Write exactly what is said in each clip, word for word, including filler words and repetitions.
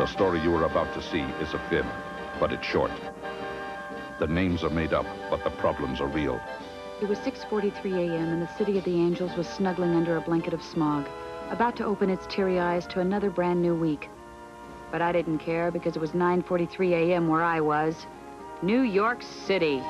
The story you are about to see is a fib, but it's short. The names are made up, but the problems are real. It was six forty-three a m and the city of the angels was snuggling under a blanket of smog, about to open its teary eyes to another brand new week. But I didn't care because it was nine forty-three a m where I was. New York City.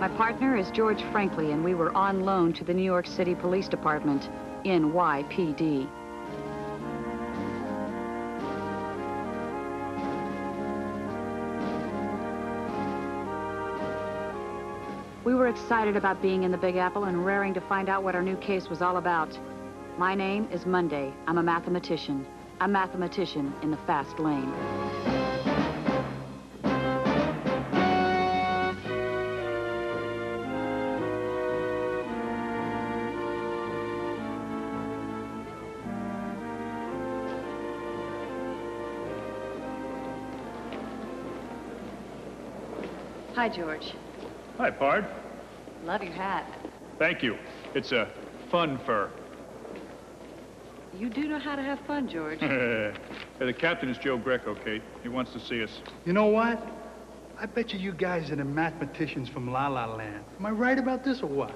My partner is George Frankly, and we were on loan to the New York City Police Department, N Y P D. We were excited about being in the Big Apple and raring to find out what our new case was all about. My name is Monday. I'm a mathematician. A mathematician in the fast lane. Hi, George. Hi, Pard. Love your hat. Thank you. It's a fun fur. You do know how to have fun, George. Hey, the captain is Joe Greco, Kate. He wants to see us. You know what? I bet you you guys are the mathematicians from La La Land. Am I right about this or what?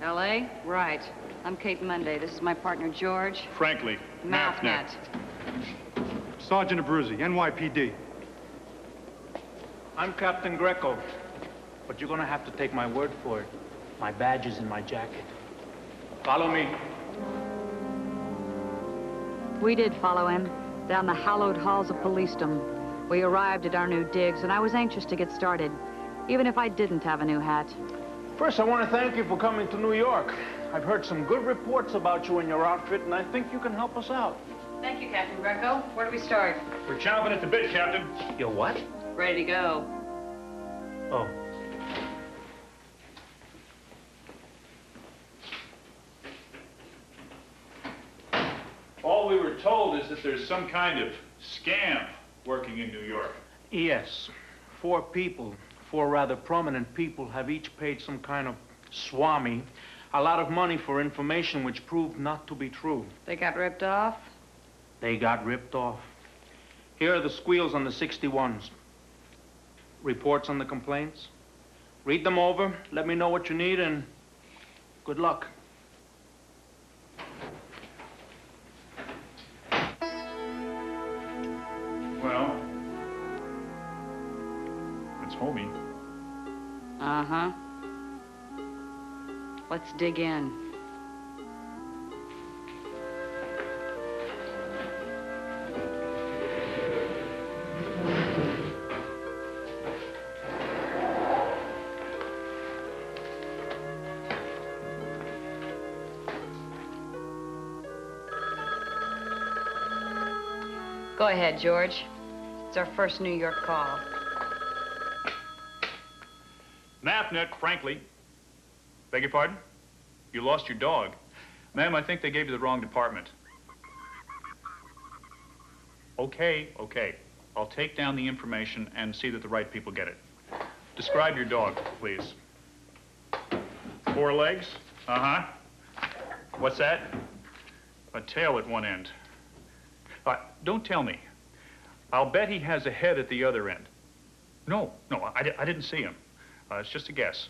L A? Right. I'm Kate Monday. This is my partner, George. Frankly. Mathnet. Sergeant Abruzzi, N Y P D. I'm Captain Greco, but you're gonna have to take my word for it. My badge is in my jacket. Follow me. We did follow him, down the hallowed halls of policedom. We arrived at our new digs, and I was anxious to get started, even if I didn't have a new hat. First, I want to thank you for coming to New York. I've heard some good reports about you and your outfit, and I think you can help us out. Thank you, Captain Greco. Where do we start? We're chomping at the bit, Captain. You're what? Ready to go. Oh. All we were told is that there's some kind of scam working in New York. Yes. Four people, four rather prominent people, have each paid some kind of swami a lot of money for information which proved not to be true. They got ripped off? They got ripped off. Here are the squeals on the sixty-ones. Reports on the complaints. Read them over, let me know what you need, and good luck. Well, it's homey. Uh-huh. Let's dig in. Go ahead, George. It's our first New York call. Mathnet, Frankly. Beg your pardon? You lost your dog. Ma'am, I think they gave you the wrong department. Okay, okay. I'll take down the information and see that the right people get it. Describe your dog, please. Four legs? Uh-huh. What's that? A tail at one end. Uh, don't tell me. I'll bet he has a head at the other end. No, no, I, di I didn't see him. Uh, it's just a guess.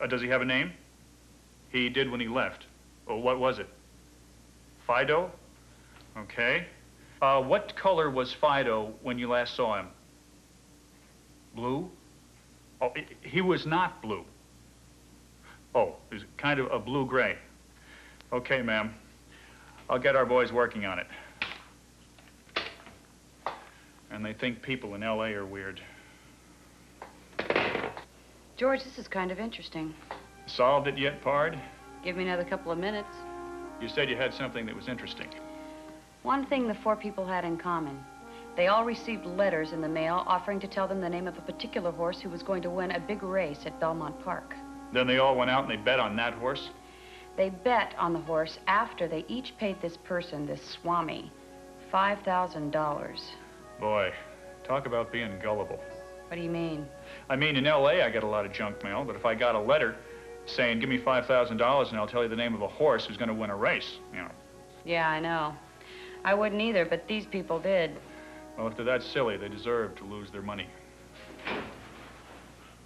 Uh, does he have a name? He did when he left. Oh, what was it? Fido? Okay. Uh, what color was Fido when you last saw him? Blue? Oh, it, he was not blue. Oh, it was kind of a blue-gray. Okay, ma'am. I'll get our boys working on it. And they think people in L A are weird. George, this is kind of interesting. Solved it yet, Pard? Give me another couple of minutes. You said you had something that was interesting. One thing the four people had in common. They all received letters in the mail offering to tell them the name of a particular horse who was going to win a big race at Belmont Park. Then they all went out and they bet on that horse? They bet on the horse after they each paid this person, this Swami, five thousand dollars. Boy, talk about being gullible. What do you mean? I mean, in L A I get a lot of junk mail, but if I got a letter saying, give me five thousand dollars and I'll tell you the name of a horse who's going to win a race, you know. Yeah, I know. I wouldn't either, but these people did. Well, if they're that silly, they deserve to lose their money.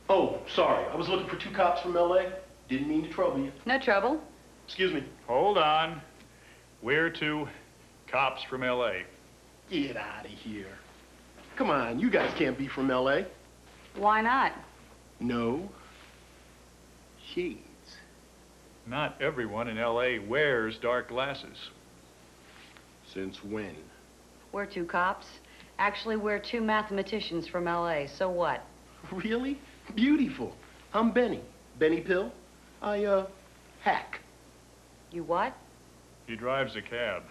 Oh, sorry. I was looking for two cops from L A Didn't mean to trouble you. No trouble. Excuse me. Hold on. We're two cops from L A Get out of here. Come on, you guys can't be from L A Why not? No. Shades. Not everyone in L A wears dark glasses. Since when? We're two cops. Actually, we're two mathematicians from L A So what? Really? Beautiful. I'm Benny. Benny Pill. I, uh, hack. You what? He drives a cab.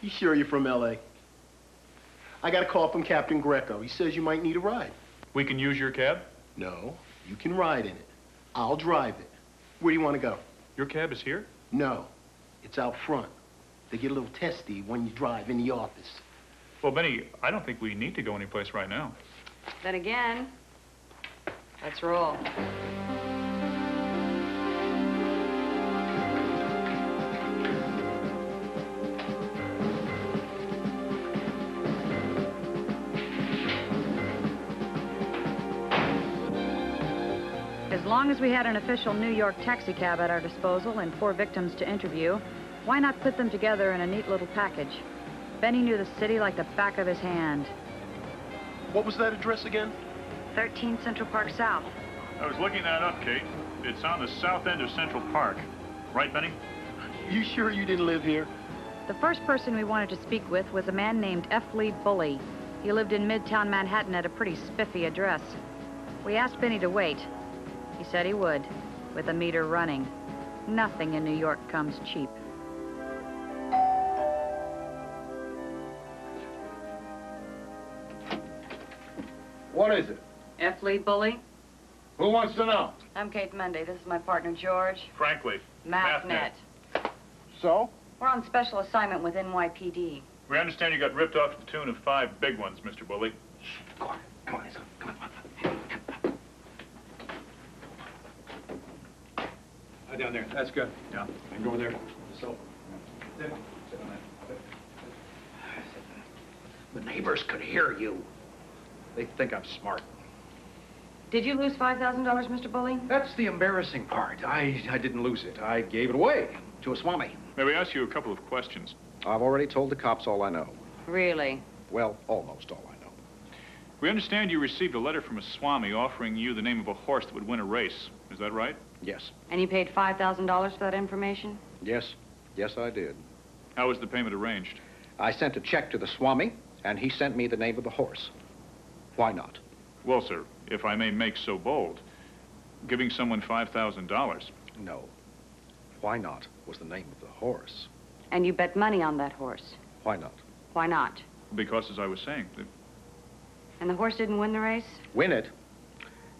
You sure you're from L A? I got a call from Captain Greco. He says you might need a ride. We can use your cab? No. You can ride in it. I'll drive it. Where do you want to go? Your cab is here? No. It's out front. They get a little testy when you drive in the office. Well, Benny, I don't think we need to go anyplace right now. Then again, let's roll. As long as we had an official New York taxicab at our disposal and four victims to interview, why not put them together in a neat little package? Benny knew the city like the back of his hand. What was that address again? thirteen Central Park South. I was looking that up, Kate. It's on the south end of Central Park. Right, Benny? You sure you didn't live here? The first person we wanted to speak with was a man named F. Lee Bully. He lived in Midtown Manhattan at a pretty spiffy address. We asked Benny to wait. He said he would, with a meter running. Nothing in New York comes cheap. What is it? F. Lee Bully. Who wants to know? I'm Kate Monday. This is my partner, George. Frankly. Mathnet. Mathnet. So? We're on special assignment with N Y P D. We understand you got ripped off to the tune of five big ones, Mister Bully. Shh. Go on. Come on, Hazel. Come on. Oh, down there. That's good. Yeah. And go there. So. Sit down. Sit down there. The neighbors could hear you. They think I'm smart. Did you lose five thousand dollars, Mister Bully? That's the embarrassing part. I, I didn't lose it. I gave it away to a Swami. May we ask you a couple of questions? I've already told the cops all I know. Really? Well, almost all I know. We understand you received a letter from a Swami offering you the name of a horse that would win a race. Is that right? Yes. And you paid five thousand dollars for that information? Yes. Yes, I did. How was the payment arranged? I sent a check to the Swami, and he sent me the name of the horse. Why not? Well, sir, if I may make so bold, giving someone five thousand dollars. No. Why not was the name of the horse. And you bet money on that horse? Why not? Why not? Because, as I was saying... The... And the horse didn't win the race? Win it?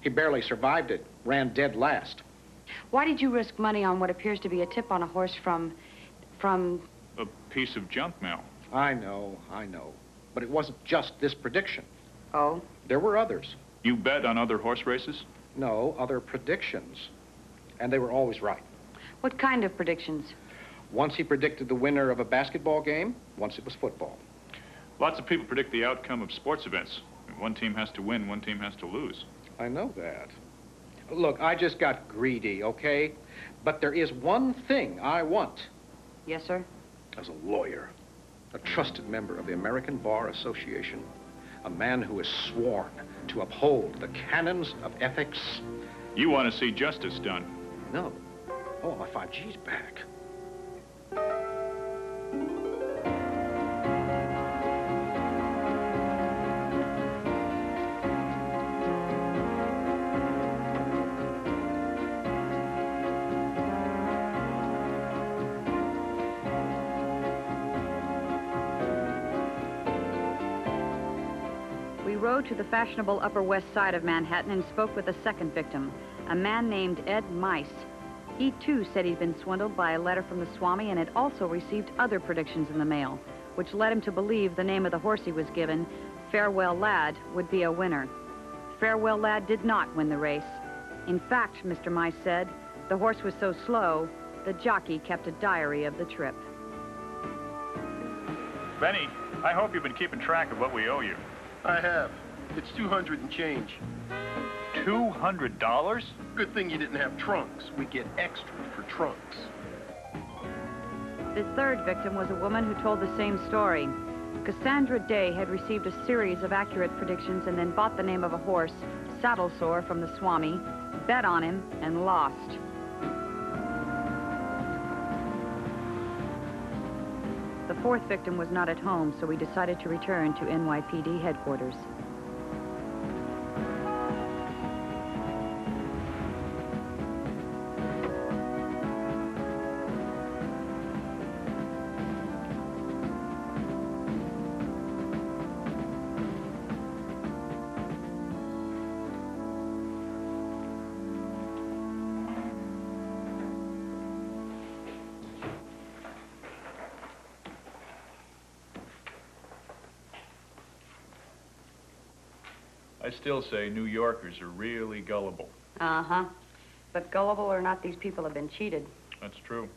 He barely survived it, ran dead last. Why did you risk money on what appears to be a tip on a horse from... from... A piece of junk mail. I know, I know. But it wasn't just this prediction. Oh? There were others. You bet on other horse races? No, other predictions. And they were always right. What kind of predictions? Once he predicted the winner of a basketball game, once it was football. Lots of people predict the outcome of sports events. One team has to win, one team has to lose. I know that. Look, I just got greedy, okay? But there is one thing I want. Yes, sir? As a lawyer, a trusted member of the American Bar Association, a man who is sworn to uphold the canons of ethics. You want to see justice done? No. I want my five G's back. We road to the fashionable Upper West Side of Manhattan and spoke with a second victim, a man named Ed Mice. He, too, said he'd been swindled by a letter from the Swami and had also received other predictions in the mail, which led him to believe the name of the horse he was given, Farewell Lad, would be a winner. Farewell Lad did not win the race. In fact, Mister Mice said, the horse was so slow, the jockey kept a diary of the trip. Benny, I hope you've been keeping track of what we owe you. I have. It's two hundred and change. two hundred dollars? Good thing you didn't have trunks. We get extra for trunks. The third victim was a woman who told the same story. Cassandra Day had received a series of accurate predictions and then bought the name of a horse, Saddlesore, from the Swami, bet on him, and lost. The fourth victim was not at home, so we decided to return to N Y P D headquarters. I still say New Yorkers are really gullible. Uh-huh. But gullible or not, these people have been cheated. That's true.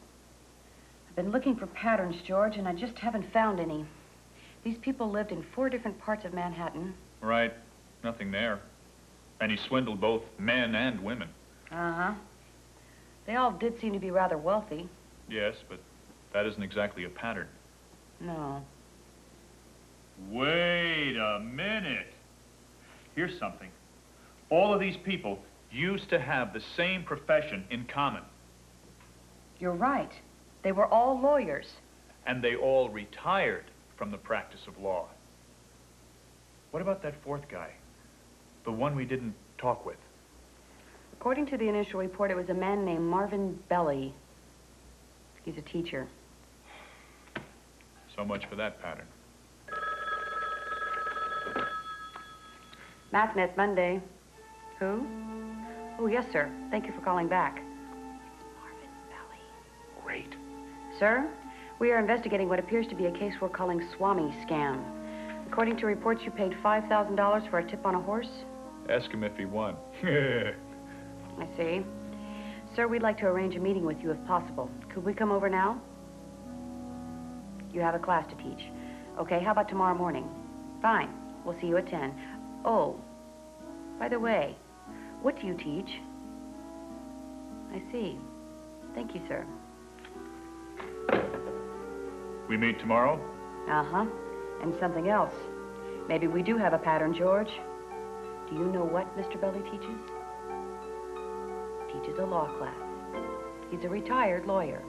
I've been looking for patterns, George, and I just haven't found any. These people lived in four different parts of Manhattan. Right. Nothing there. And he swindled both men and women. Uh-huh. They all did seem to be rather wealthy. Yes, but that isn't exactly a pattern. No. Wait a minute. Here's something. All of these people used to have the same profession in common. You're right. They were all lawyers. And they all retired from the practice of law. What about that fourth guy? The one we didn't talk with? According to the initial report, it was a man named Marvin Belli. He's a teacher. So much for that pattern. Mathnet Monday. Who? Oh, yes, sir. Thank you for calling back. It's Marvin Belli. Great. Sir, we are investigating what appears to be a case we're calling Swami Scam. According to reports, you paid five thousand dollars for a tip on a horse. Ask him if he won. I see. Sir, we'd like to arrange a meeting with you if possible. Could we come over now? You have a class to teach. Okay, how about tomorrow morning? Fine. We'll see you at ten. Oh, by the way, what do you teach? I see. Thank you, sir. We meet tomorrow? Uh-huh. And something else. Maybe we do have a pattern, George. Do you know what Mister Belli teaches? Teaches a law class. He's a retired lawyer.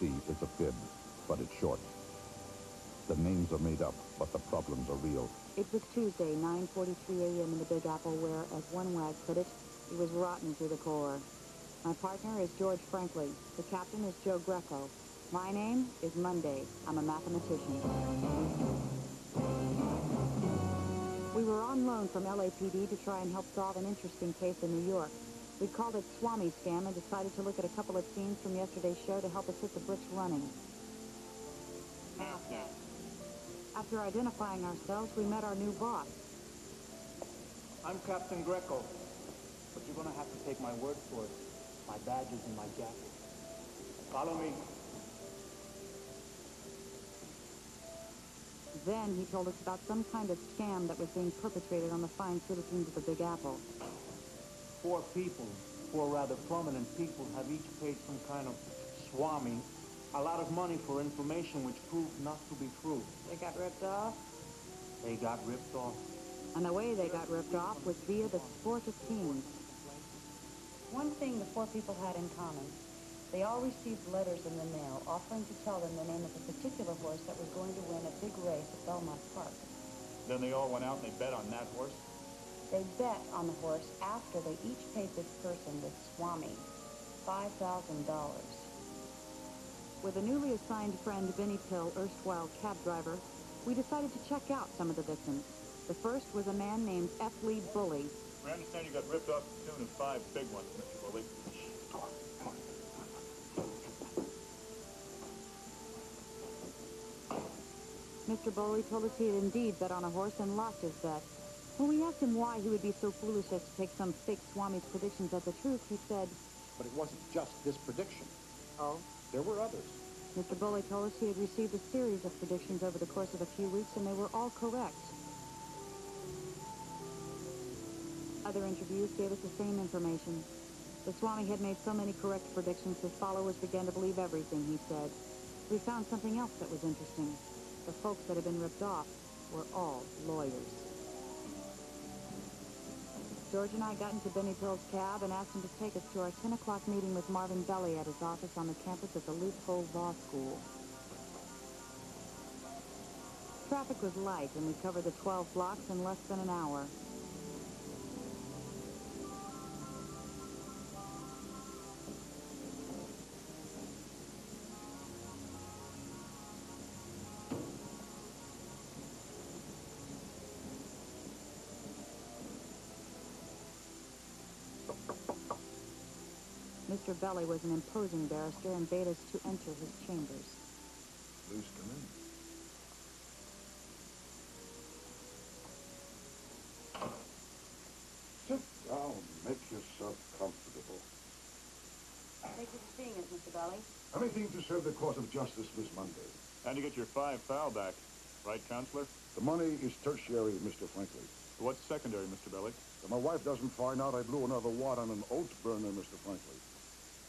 It's a fib, but it's short. The names are made up, but the problems are real. It was Tuesday, nine forty-three a m in the Big Apple where, as one wag put it, it was rotten to the core. My partner is George Frankly. The captain is Joe Greco. My name is Monday. I'm a mathematician. We were on loan from L A P D to try and help solve an interesting case in New York. We called it Swami Scam and decided to look at a couple of scenes from yesterday's show to help us hit the bricks running. Mathnet. After identifying ourselves, we met our new boss. I'm Captain Greco, but you're going to have to take my word for it. My badge is in my jacket. Follow me. Then he told us about some kind of scam that was being perpetrated on the fine citizens of the Big Apple. Four people, four rather prominent people, have each paid some kind of Swami a lot of money for information which proved not to be true. They got ripped off? They got ripped off. And the way they got ripped off was via the sport of teams. One thing the four people had in common, They all received letters in the mail offering to tell them the name of a particular horse that was going to win a big race at Belmont Park. Then they all went out and they bet on that horse? They bet on the horse after they each paid this person, this Swami, five thousand dollars. With a newly assigned friend, Benny Pill, erstwhile cab driver, we decided to check out some of the victims. The first was a man named F. Lee Bully. I understand you got ripped off to tune of five big ones, Mister Bully. Mister Bully told us he had indeed bet on a horse and lost his bet. When we asked him why he would be so foolish as to take some fake Swami's predictions as the truth, he said... But it wasn't just this prediction. Oh? There were others. Mister Bully told us he had received a series of predictions over the course of a few weeks, and they were all correct. Other interviews gave us the same information. The Swami had made so many correct predictions, his followers began to believe everything he said. We found something else that was interesting. The folks that had been ripped off were all lawyers. George and I got into Benny Pill's cab and asked him to take us to our ten o'clock meeting with Marvin Belli at his office on the campus of the Loophole Law School. Traffic was light, and we covered the twelve blocks in less than an hour. Mister Belli was an imposing barrister and bade us to enter his chambers. Please come in. Sit down. Make yourself comfortable. Thank you for seeing us, Mister Belli. Anything to serve the cause of justice, Miss Monday. And you get your five foul back, right, Counselor? The money is tertiary, Mister Frankly. What's secondary, Mister Belli? If my wife doesn't find out, I blew another wad on an oat burner, Mister Frankly.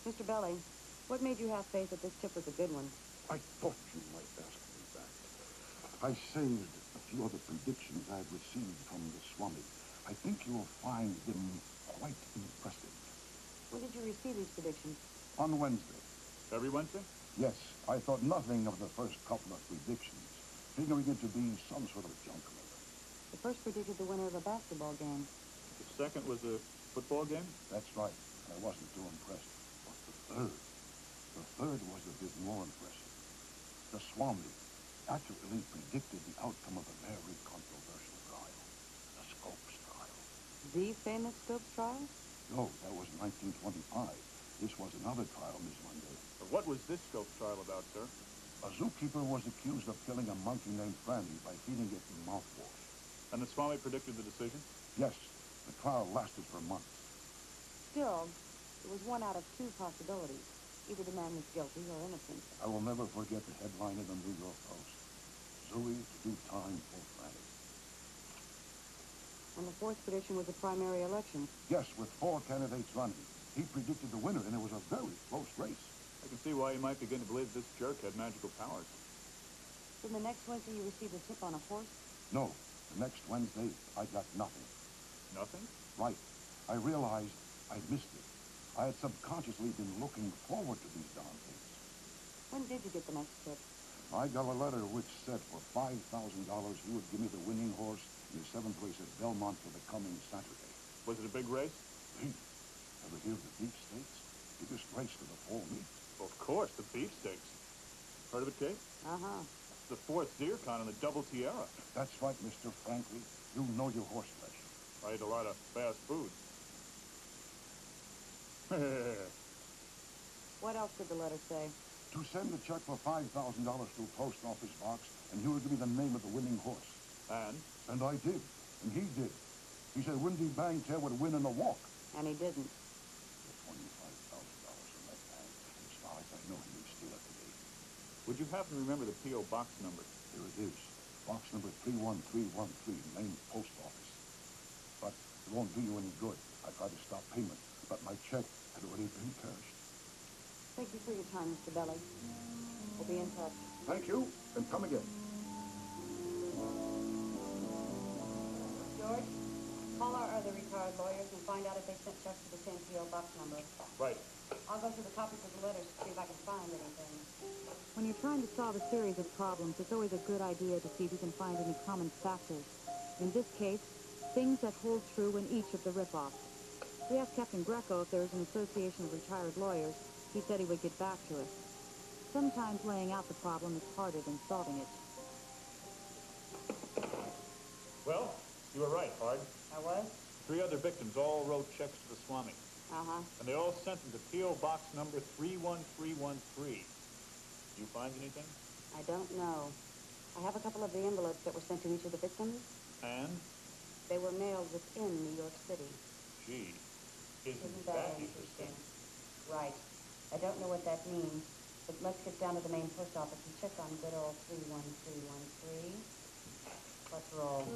Mister Belli, what made you have faith that this tip was a good one? I thought you might ask me that. I saved a few other predictions I've received from the Swami. I think you'll find them quite impressive. When did you receive these predictions? On Wednesday. Every Wednesday? Yes. I thought nothing of the first couple of predictions, figuring it to be some sort of junk. The first predicted the winner of a basketball game. The second was a football game? That's right. I wasn't too impressed. But the third, the third was a bit more impressive. The Swami accurately predicted the outcome of a very controversial trial, the Scopes trial. The famous Scopes trial? No, that was nineteen twenty-five. This was another trial, Miss Monday. But what was this Scopes trial about, sir? A zookeeper was accused of killing a monkey named Franny by feeding it mouthwash. And the Swami predicted the decision? Yes. The trial lasted for months. Still, it was one out of two possibilities. Either the man was guilty or innocent. I will never forget the headline in the New York Post. Zooey to do time for Franny. And the fourth prediction was a primary election? Yes, with four candidates running. He predicted the winner, and it was a very close race. I can see why you might begin to believe this jerk had magical powers. Then the next Wednesday you received a tip on a horse? No. The next Wednesday, I got nothing. Nothing? Right. I realized I missed it. I had subconsciously been looking forward to these darn things. When did you get the next tip? I got a letter which said for five thousand dollars he would give me the winning horse in the seventh race at Belmont for the coming Saturday. Was it a big race? Big? Ever hear of the beefsteaks? Biggest race to the fall meet. Of course, the beefsteaks. Heard of it, Kate? Uh-huh. The fourth deer con on the double tiara. That's right, Mister Frankly. You know your horse flesh. I ate a lot of fast food. What else did the letter say? To send a check for five thousand dollars to a post office box, and he would give me the name of the winning horse. And? And I did. And he did. He said Windy Bangtail would win in a walk. And he didn't. twenty-five thousand dollars in that bag. As far as I know, he would steal it today. Would you happen to remember the P O box number? Here it is. Box number three one three one three, main post office. But it won't do you any good. I tried to stop payment, but my check had already been cashed. Thank you for your time, Mister Belli. We'll be in touch. Thank you, and come again. George, call our other retired lawyers and find out if they sent checks to the same P O box number. Right. I'll go through the copies of the letters to see if I can find anything. When you're trying to solve a series of problems, it's always a good idea to see if you can find any common factors. In this case, things that hold true in each of the rip-offs. We asked Captain Greco if there was an association of retired lawyers. He said he would get back to us. Sometimes laying out the problem is harder than solving it. Well, you were right, Bard. I was? Three other victims all wrote checks to the Swami. Uh-huh. And they all sent them to P O Box number three one three one three. You find anything? I don't know. I have a couple of the envelopes that were sent to each of the victims. And? They were mailed within New York City. Gee, isn't, isn't that, that interesting? interesting? Right. I don't know what that means, but let's get down to the main post office and check on good old three one three one three. Let's roll.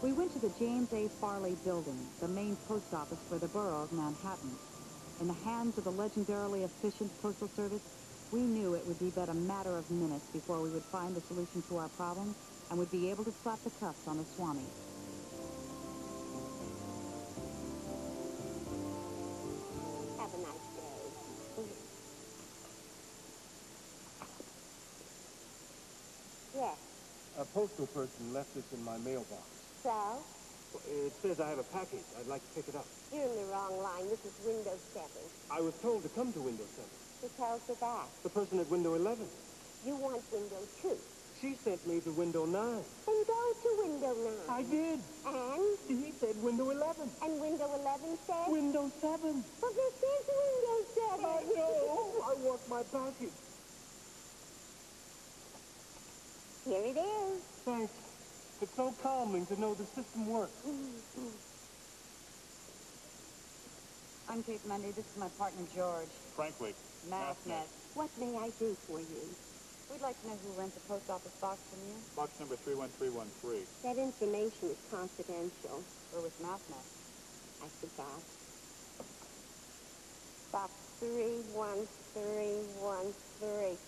We went to the James A. Farley Building, the main post office for the borough of Manhattan. In the hands of the legendarily efficient Postal Service, we knew it would be but a matter of minutes before we would find a solution to our problem and would be able to slap the cuffs on the Swami. Have a nice day. Yes? A postal person left this in my mailbox. So? Well, it says I have a package. I'd like to pick it up. You're in the wrong line. This is window seven. I was told to come to window seven. Who tells you that? The person at window eleven. You want window two. She sent me to window nine. Then go to window nine. I did. And? He said window eleven. And window eleven said? Window seven. But this is window seven. I know. I want my package. Here it is. Thanks. It's so calming to know the system works. I'm Kate Monday. This is my partner, George. Frankly. Mathnet. What may I do for you? We'd like to know who rents the post office box from you. Box number three one three one three. That information is confidential. We're with Mathnet. I forgot. Box three one three one three.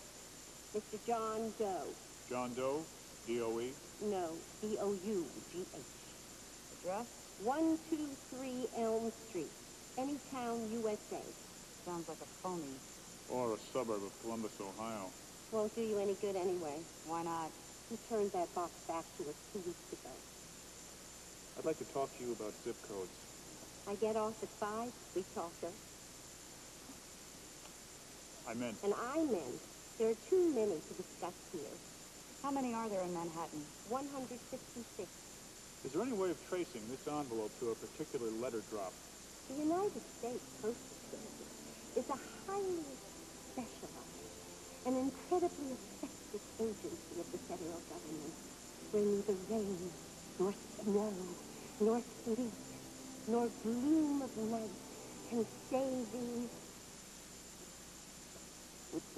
Mister John Doe. John Doe? D O E? No, D O U G H. Address? one two three Elm Street, Anytown, U S A. Sounds like a phony. Or a suburb of Columbus, Ohio. Won't do you any good anyway. Why not? You turned that box back to us two weeks ago. I'd like to talk to you about zip codes. I get off at five, we talk to. I meant. And I meant. There are too many to discuss here. How many are there in Manhattan? one hundred sixty-six. Is there any way of tracing this envelope to a particular letter drop? The United States Postal Service is a highly specialized, an incredibly effective agency of the federal government, where neither rain, nor snow, nor sleet, nor gloom of night can stay these.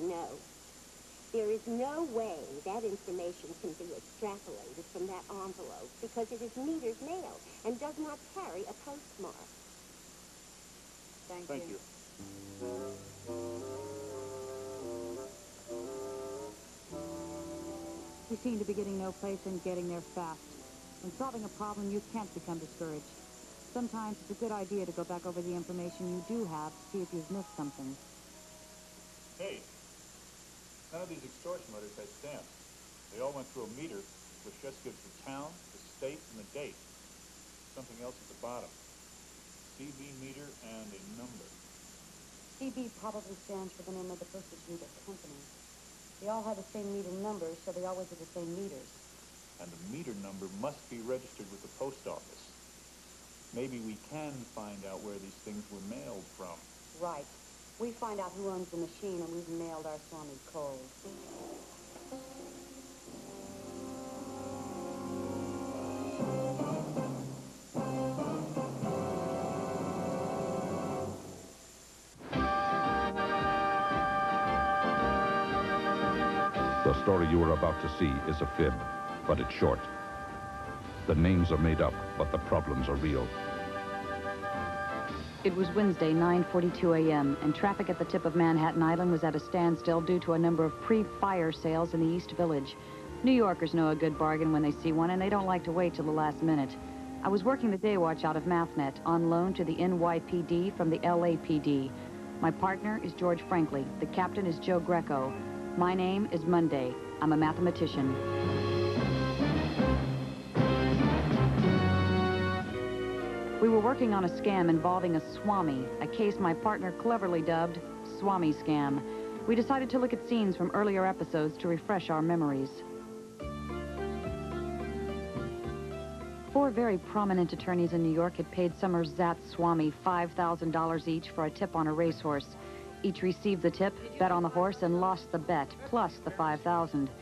No. There is no way that information can be extrapolated from that envelope because it is metered mail and does not carry a postmark. Thank, Thank you. you. We seem to be getting no place and getting there fast. When solving a problem, you can't become discouraged. Sometimes it's a good idea to go back over the information you do have to see if you've missed something. Hey. None of these extortion letters had stamps. They all went through a meter, which just gives the town, the state, and the date. Something else at the bottom. C B meter and a number. C B probably stands for the name of the postage meter company. They all have the same meter numbers, so they always have the same meters. And the meter number must be registered with the post office. Maybe we can find out where these things were mailed from. Right. We find out who owns the machine, and we've mailed our Swami cold. The story you are about to see is a fib, but it's short. The names are made up, but the problems are real. It was Wednesday, nine forty-two a m, and traffic at the tip of Manhattan Island was at a standstill due to a number of pre-fire sales in the East Village. New Yorkers know a good bargain when they see one, and they don't like to wait till the last minute. I was working the day watch out of Mathnet on loan to the N Y P D from the L A P D. My partner is George Frankly. The captain is Joe Greco. My name is Monday. I'm a mathematician. We were working on a scam involving a Swami, a case my partner cleverly dubbed Swami Scam. We decided to look at scenes from earlier episodes to refresh our memories. Four very prominent attorneys in New York had paid Summer's Zat Swami five thousand dollars each for a tip on a racehorse. Each received the tip, bet on the horse, and lost the bet, plus the five thousand dollars.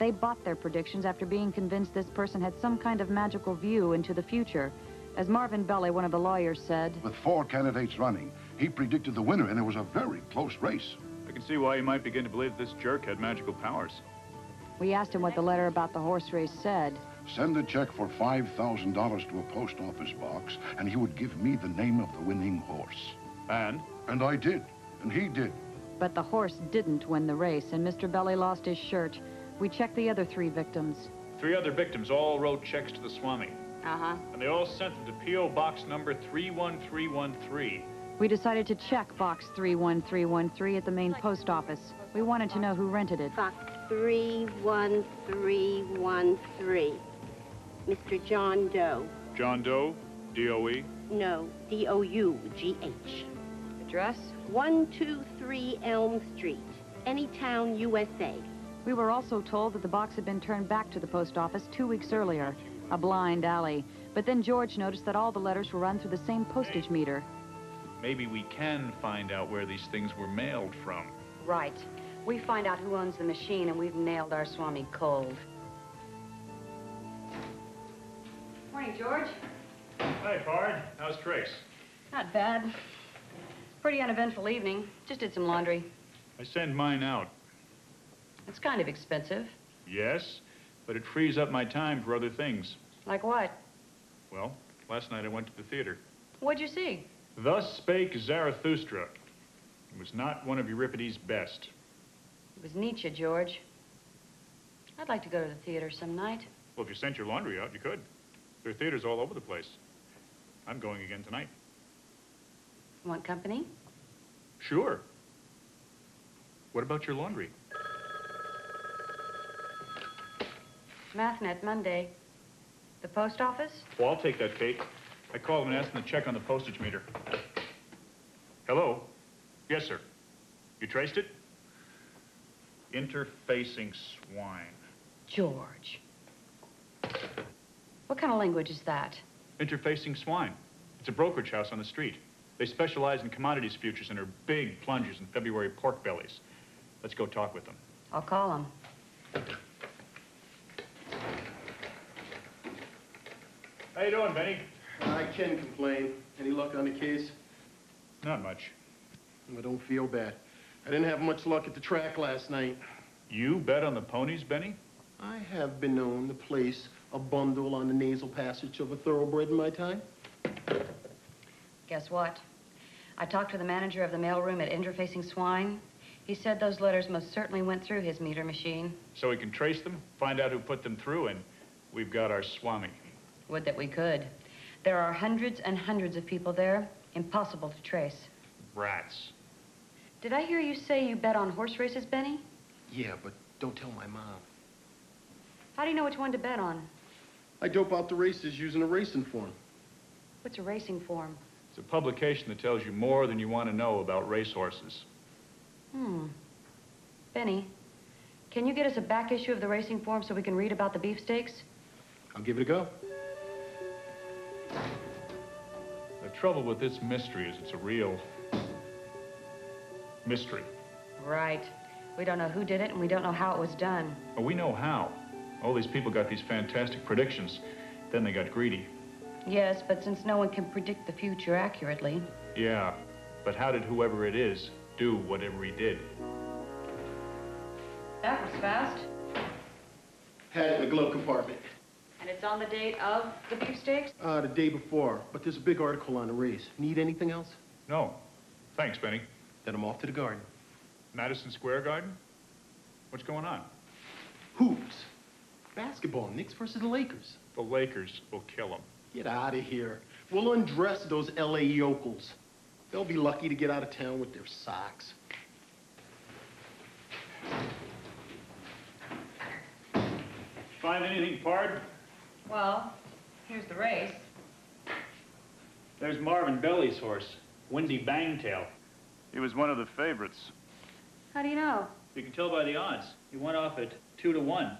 They bought their predictions after being convinced this person had some kind of magical view into the future. As Marvin Belli, one of the lawyers, said, with four candidates running, he predicted the winner, and it was a very close race. I can see why you might begin to believe this jerk had magical powers. We asked him what the letter about the horse race said. Send a check for five thousand dollars to a post office box, and he would give me the name of the winning horse. And? And I did, and he did. But the horse didn't win the race, and Mister Belli lost his shirt. We checked the other three victims. Three other victims all wrote checks to the Swami. Uh-huh. And they all sent them to P O Box number three one three one three. We decided to check Box three one three one three at the main post office. We wanted to know who rented it. Box three one three one three. Mister John Doe. John Doe? D O E? No, D O U G H. Address? one two three Elm Street, Anytown, U S A. We were also told that the box had been turned back to the post office two weeks earlier, a blind alley. But then George noticed that all the letters were run through the same postage meter. Maybe we can find out where these things were mailed from. Right. We find out who owns the machine, and we've nailed our Swami cold. Morning, George. Hi, Bard. How's Trace? Not bad. Pretty uneventful evening. Just did some laundry. I send mine out. It's kind of expensive. Yes, but it frees up my time for other things. Like what? Well, last night I went to the theater. What'd you see? Thus Spake Zarathustra. It was not one of Euripides' best. It was Nietzsche, George. I'd like to go to the theater some night. Well, if you sent your laundry out, you could. There are theaters all over the place. I'm going again tonight. Want company? Sure. What about your laundry? Mathnet, Monday. The post office? Well, I'll take that, Kate. I called them and asked them to check on the postage meter. Hello? Yes, sir. You traced it? Interfacing Swine. George. What kind of language is that? Interfacing Swine. It's a brokerage house on the street. They specialize in commodities futures and are big plungers in February pork bellies. Let's go talk with them. I'll call them. How you doing, Benny? I can complain. Any luck on the case? Not much. I don't feel bad. I didn't have much luck at the track last night. You bet on the ponies, Benny? I have been known to place a bundle on the nasal passage of a thoroughbred in my time. Guess what? I talked to the manager of the mailroom at Interfacing Swine. He said those letters most certainly went through his meter machine. So we can trace them, find out who put them through, and we've got our Swami. Would that we could. There are hundreds and hundreds of people there, impossible to trace. Rats. Did I hear you say you bet on horse races, Benny? Yeah, but don't tell my mom. How do you know which one to bet on? I dope out the races using a racing form. What's a racing form? It's a publication that tells you more than you want to know about racehorses. Hmm. Benny, can you get us a back issue of the racing form so we can read about the beefsteaks? I'll give it a go. The trouble with this mystery is it's a real mystery. Right. We don't know who did it, and we don't know how it was done. But we know how. All these people got these fantastic predictions. Then they got greedy. Yes, but since no one can predict the future accurately. Yeah, but how did whoever it is do whatever he did? That was fast. Had it in the glove compartment. And it's on the date of the beefsteaks? Uh, the day before, but there's a big article on the race. Need anything else? No. Thanks, Benny. Then I'm off to the garden. Madison Square Garden? What's going on? Hoops. Basketball, Knicks versus the Lakers. The Lakers will kill them. Get out of here. We'll undress those L A yokels. They'll be lucky to get out of town with their socks. Find anything, Pard? Well, here's the race. There's Marvin Belli's horse, Windy Bangtail. He was one of the favorites. How do you know? You can tell by the odds. He went off at two to one.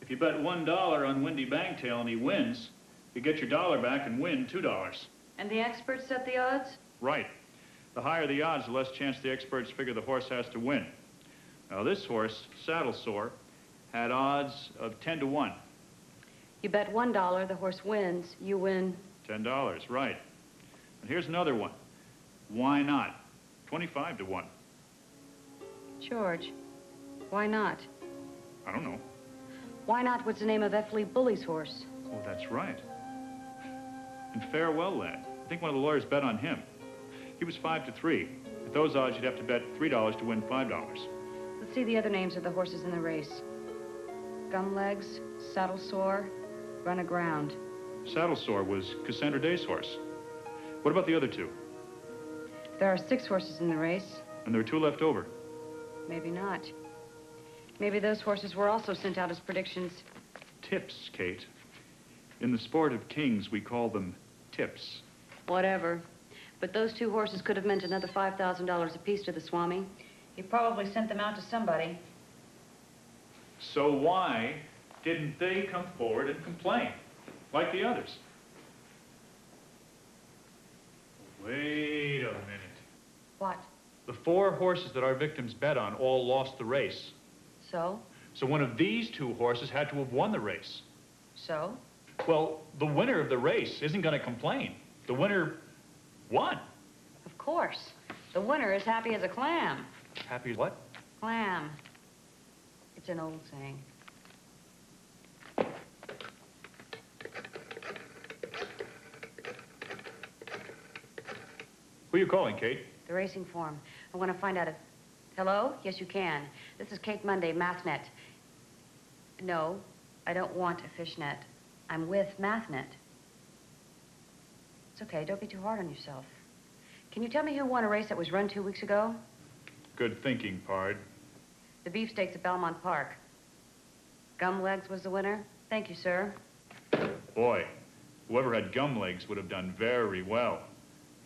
If you bet one dollar on Windy Bangtail and he wins, you get your dollar back and win two dollars. And the experts set the odds? Right. The higher the odds, the less chance the experts figure the horse has to win. Now this horse, Saddlesore, had odds of ten to one. You bet one dollar, the horse wins, you win ten dollars, right. And here's another one. Why not? Twenty-five to one. George, why not? I don't know. Why not? What's the name of F. Lee Bully's horse? Oh, that's right. And Farewell Lad. I think one of the lawyers bet on him. He was five to three. At those odds, you'd have to bet three dollars to win five dollars. Let's see the other names of the horses in the race. Gumlegs, Saddlesore, Runaground. Saddlesore was Cassandra Day's horse. What about the other two? There are six horses in the race. And there are two left over. Maybe not. Maybe those horses were also sent out as predictions. Tips, Kate. In the sport of kings, we call them tips. Whatever. But those two horses could have meant another five thousand dollars apiece to the Swami. He probably sent them out to somebody. So why didn't they come forward and complain, like the others? Wait a minute. What? The four horses that our victims bet on all lost the race. So? So one of these two horses had to have won the race. So? Well, the winner of the race isn't going to complain. The winner won. Of course. The winner is happy as a clam. Happy as what? Clam. It's an old saying. Who are you calling, Kate? The racing form. I want to find out if... Hello? Yes, you can. This is Kate Monday, Mathnet. No, I don't want a fishnet. I'm with Mathnet. It's okay. Don't be too hard on yourself. Can you tell me who won a race that was run two weeks ago? Good thinking, Pard. The beefsteaks at Belmont Park. Gumlegs was the winner. Thank you, sir. Boy, whoever had Gumlegs would have done very well.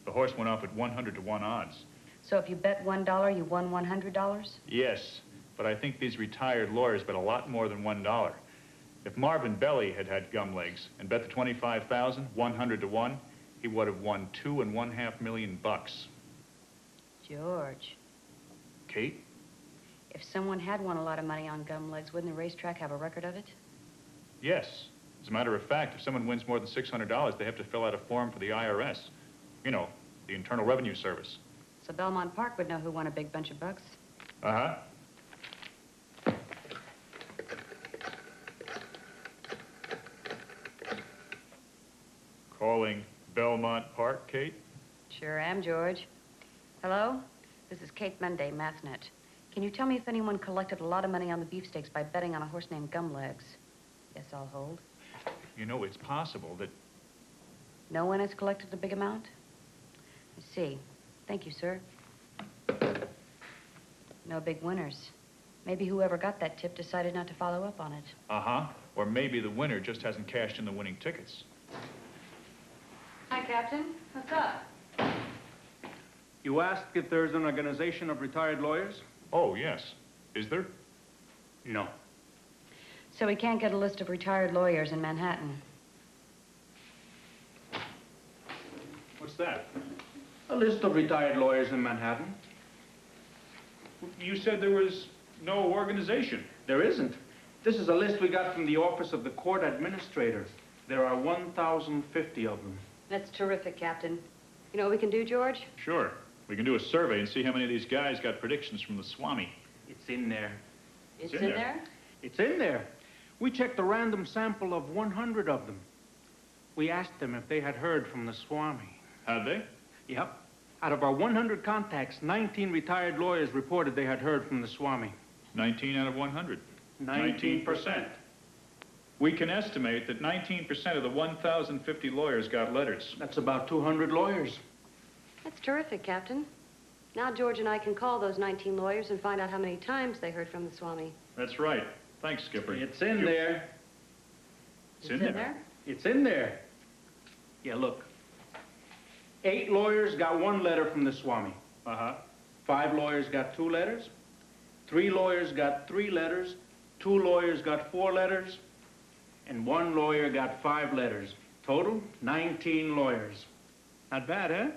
The horse went off at one hundred to one odds. So if you bet one dollar, you won one hundred dollars? Yes, but I think these retired lawyers bet a lot more than one dollar. If Marvin Belli had had Gumlegs and bet the twenty-five thousand, one hundred to one, he would have won two and one half million bucks. George. Kate? If someone had won a lot of money on Gumlegs, wouldn't the racetrack have a record of it? Yes. As a matter of fact, if someone wins more than six hundred dollars, they have to fill out a form for the I R S. You know, the Internal Revenue Service. So Belmont Park would know who won a big bunch of bucks. Uh-huh. Calling Belmont Park, Kate? Sure am, George. Hello? This is Kate Monday, Mathnet. Can you tell me if anyone collected a lot of money on the beefsteaks by betting on a horse named Gumlegs? Yes, I'll hold. You know, it's possible that... No one has collected a big amount? I see. Thank you, sir. No big winners. Maybe whoever got that tip decided not to follow up on it. Uh-huh. Or maybe the winner just hasn't cashed in the winning tickets. Hi, Captain. What's up? You asked if there's an organization of retired lawyers? Oh, yes. Is there? No. So we can't get a list of retired lawyers in Manhattan. What's that? A list of retired lawyers in Manhattan. You said there was no organization. There isn't. This is a list we got from the office of the court administrator. There are one thousand fifty of them. That's terrific, Captain. You know what we can do, George? Sure. We can do a survey and see how many of these guys got predictions from the Swami. It's in there. It's, it's in, in there. there? It's in there. We checked a random sample of one hundred of them. We asked them if they had heard from the Swami. Had they? Yep. Out of our one hundred contacts, nineteen retired lawyers reported they had heard from the Swami. nineteen out of one hundred. nineteen percent. We can estimate that nineteen percent of the one thousand fifty lawyers got letters. That's about two hundred lawyers. That's terrific, Captain. Now George and I can call those nineteen lawyers and find out how many times they heard from the Swami. That's right. Thanks, Skipper. It's in you... there. It's, it's in, in there. there? It's in there. Yeah, look. Eight lawyers got one letter from the Swami. Uh-huh. Five lawyers got two letters. Three lawyers got three letters. Two lawyers got four letters. And one lawyer got five letters. Total, nineteen lawyers. Not bad, eh?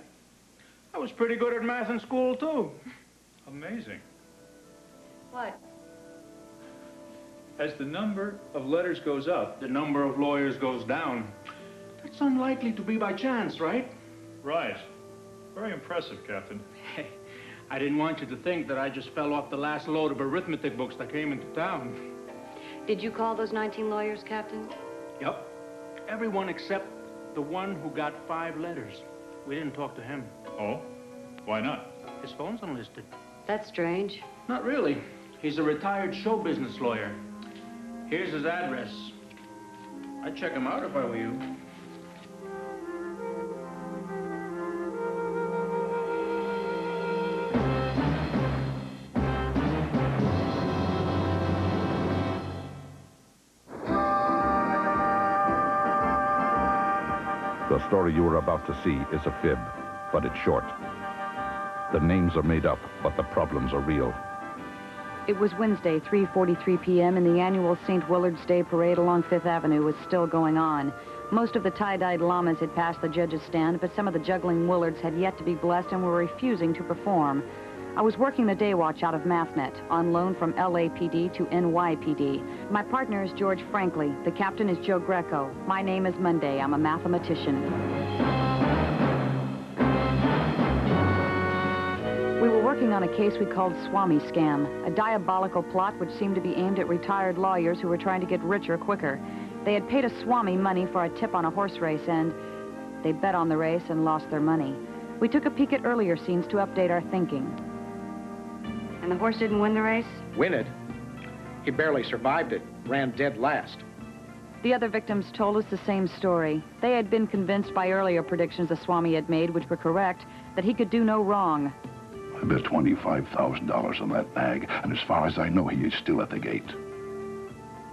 I was pretty good at math in school, too. Amazing. What? As the number of letters goes up, the number of lawyers goes down. That's unlikely to be by chance, right? Right. Very impressive, Captain. Hey, I didn't want you to think that I just fell off the last load of arithmetic books that came into town. Did you call those nineteen lawyers, Captain? Yep. Everyone except the one who got five letters. We didn't talk to him. Oh? Why not? His phone's unlisted. That's strange. Not really. He's a retired show business lawyer. Here's his address. I'd check him out if I were you. The story you are about to see is a fib, but it's short. The names are made up, but the problems are real. It was Wednesday, three forty-three p m, and the annual Saint Willard's Day parade along Fifth Avenue was still going on. Most of the tie-dyed llamas had passed the judge's stand, but some of the juggling Willards had yet to be blessed and were refusing to perform. I was working the day watch out of Mathnet, on loan from L A P D to N Y P D. My partner is George Frankly. The captain is Joe Greco. My name is Monday. I'm a mathematician. We were working on a case we called Swami Scam, a diabolical plot which seemed to be aimed at retired lawyers who were trying to get richer quicker. They had paid a Swami money for a tip on a horse race, and they bet on the race and lost their money. We took a peek at earlier scenes to update our thinking. And the horse didn't win the race? Win it? He barely survived it, ran dead last. The other victims told us the same story. They had been convinced by earlier predictions the Swami had made, which were correct, that he could do no wrong. I bet twenty-five thousand dollars on that nag, and as far as I know, he is still at the gate.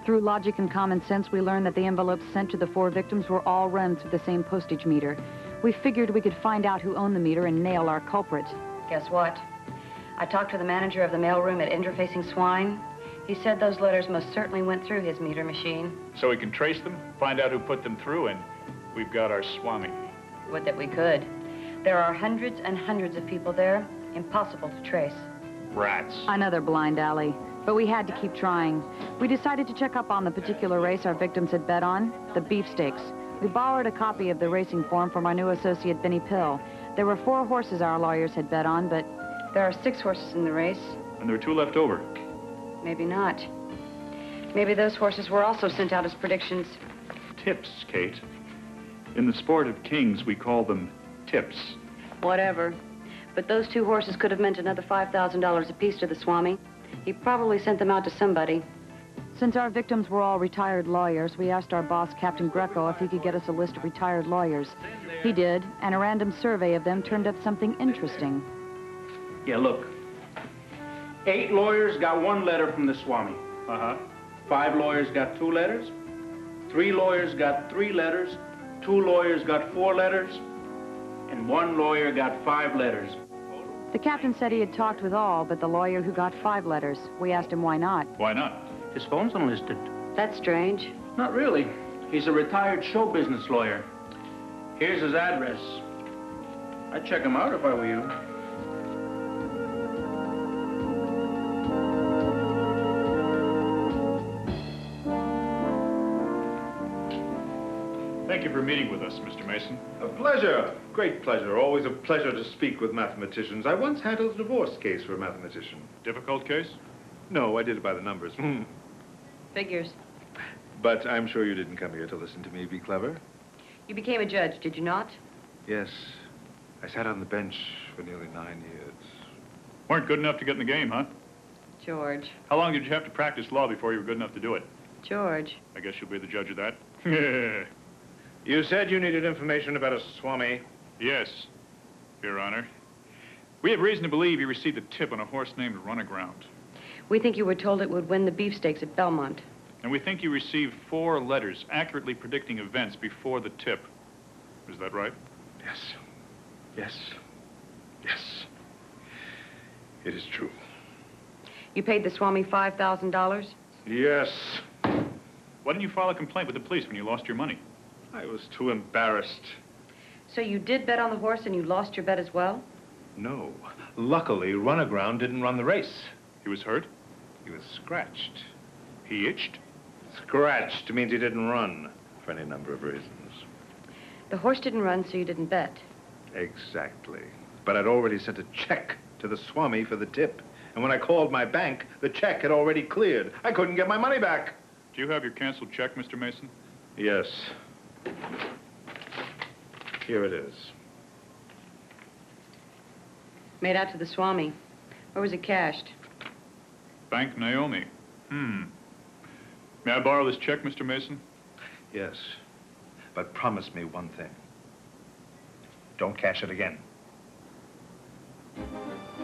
Through logic and common sense, we learned that the envelopes sent to the four victims were all run through the same postage meter. We figured we could find out who owned the meter and nail our culprit. Guess what? I talked to the manager of the mailroom at Interfacing Swine. He said those letters most certainly went through his meter machine. So we can trace them, find out who put them through, and we've got our Swami. Would that we could. There are hundreds and hundreds of people there, impossible to trace. Rats. Another blind alley. But we had to keep trying. We decided to check up on the particular race our victims had bet on, the beefsteaks. We borrowed a copy of the racing form from our new associate, Benny Pill. There were four horses our lawyers had bet on, but there are six horses in the race. And there are two left over. Maybe not. Maybe those horses were also sent out as predictions. Tips, Kate. In the sport of kings, we call them tips. Whatever. But those two horses could have meant another five thousand dollars apiece to the Swami. He probably sent them out to somebody. Since our victims were all retired lawyers, we asked our boss, Captain Greco, if he could get us a list of retired lawyers. He did, and a random survey of them turned up something interesting. Yeah, look. Eight lawyers got one letter from the Swami. Uh-huh. Five lawyers got two letters. Three lawyers got three letters. Two lawyers got four letters. And one lawyer got five letters. The captain said he had talked with all but the lawyer who got five letters. We asked him why not. Why not? His phone's unlisted. That's strange. Not really. He's a retired show business lawyer. Here's his address. I'd check him out if I were you. Thank you for meeting with us, Mister Mason. A pleasure. Great pleasure. Always a pleasure to speak with mathematicians. I once handled a divorce case for a mathematician. Difficult case? No, I did it by the numbers. Figures. But I'm sure you didn't come here to listen to me be clever. You became a judge, did you not? Yes. I sat on the bench for nearly nine years. Weren't good enough to get in the game, huh? George. How long did you have to practice law before you were good enough to do it? George. I guess you'll be the judge of that. You said you needed information about a Swami. Yes, Your Honor. We have reason to believe you received a tip on a horse named Runaground. We think you were told it would win the beefsteaks at Belmont. And we think you received four letters accurately predicting events before the tip. Is that right? Yes. Yes. Yes. It is true. You paid the Swami five thousand dollars? Yes. Why didn't you file a complaint with the police when you lost your money? I was too embarrassed. So you did bet on the horse and you lost your bet as well? No. Luckily, Runaground didn't run the race. He was hurt? He was scratched. He itched? Scratched means he didn't run for any number of reasons. The horse didn't run, so you didn't bet. Exactly. But I'd already sent a check to the Swami for the tip. And when I called my bank, the check had already cleared. I couldn't get my money back. Do you have your canceled check, Mister Mason? Yes. Here it is. Made out to the Swami. Where was it cashed? Bank Naomi. Hmm. May I borrow this check, Mister Mason? Yes. But promise me one thing. Don't cash it again.